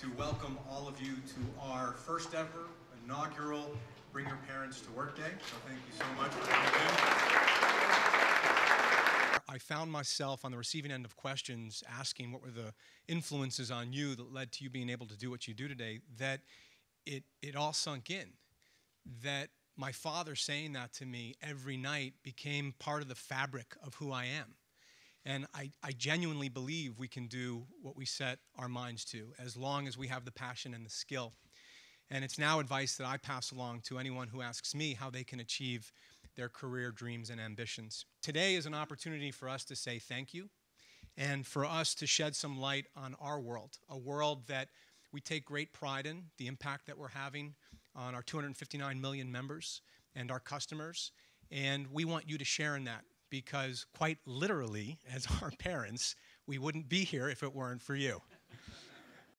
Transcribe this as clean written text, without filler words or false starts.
To welcome all of you to our first ever inaugural Bring Your Parents to Work Day. So thank you so much for coming in. I found myself on the receiving end of questions asking what were the influences on you that led to you being able to do what you do today, that it all sunk in. That my father saying that to me every night became part of the fabric of who I am. And I genuinely believe we can do what we set our minds to, as long as we have the passion and the skill. And it's now advice that I pass along to anyone who asks me how they can achieve their career dreams and ambitions. Today is an opportunity for us to say thank you, and for us to shed some light on our world, a world that we take great pride in, the impact that we're having on our 259 million members and our customers, and we want you to share in that. Because quite literally, as our parents, we wouldn't be here if it weren't for you.